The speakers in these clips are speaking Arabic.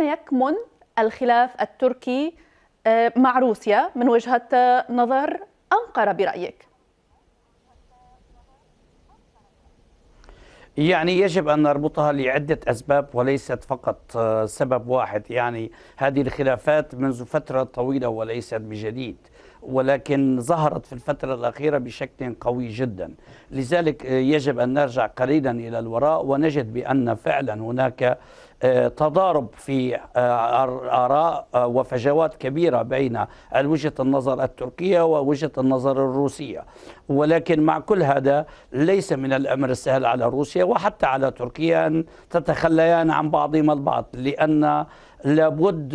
أين يكمن الخلاف التركي مع روسيا من وجهة نظر أنقرة برأيك؟ يعني يجب أن نربطها لعدة أسباب وليست فقط سبب واحد. يعني هذه الخلافات منذ فترة طويلة وليست بجديد، ولكن ظهرت في الفترة الأخيرة بشكل قوي جدا. لذلك يجب أن نرجع قليلا إلى الوراء ونجد بأن فعلا هناك تضارب في آراء وفجوات كبيرة بين وجهة النظر التركية ووجهة النظر الروسية، ولكن مع كل هذا ليس من الأمر السهل على روسيا وحتى على تركيا أن تتخليان عن بعضهما البعض، لأن لابد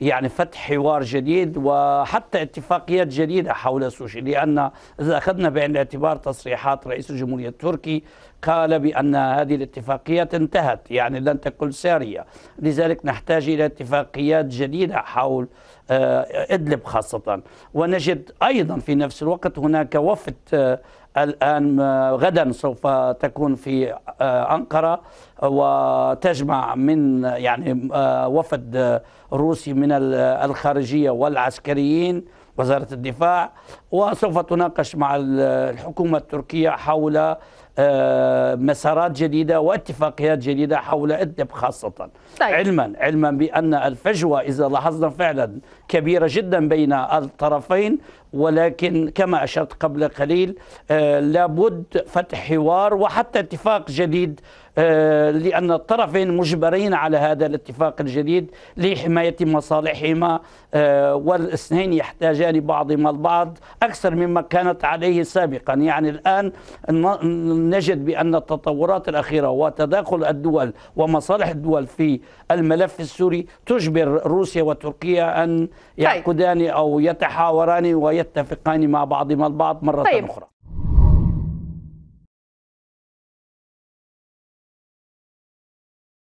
يعني فتح حوار جديد وحتى اتفاقيات جديدة حول سوشي. لأن إذا أخذنا بعين الاعتبار تصريحات رئيس الجمهورية التركي قال بأن هذه الاتفاقيات انتهت، يعني لن تكون سارية. لذلك نحتاج إلى اتفاقيات جديدة حول إدلب خاصة. ونجد أيضا في نفس الوقت هناك وفد الآن غدا سوف تكون في أنقرة وتجمع من يعني وفد روسي من الخارجية والعسكريين وزارة الدفاع، وسوف تناقش مع الحكومة التركية حول مسارات جديدة واتفاقيات جديدة حول إدلب خاصة. طيب. علما بأن الفجوة إذا لاحظنا فعلا كبيرة جدا بين الطرفين، ولكن كما أشرت قبل قليل لابد فتح حوار وحتى اتفاق جديد، لأن الطرفين مجبرين على هذا الاتفاق الجديد لحماية مصالحهما، والاثنين يحتاجان بعضهما البعض أكثر مما كانت عليه سابقا. يعني الآن نجد بأن التطورات الأخيرة وتداخل الدول ومصالح الدول في الملف السوري تجبر روسيا وتركيا أن يعقدان أو يتحاوران ويتفقان مع بعضهما البعض مرة أخرى.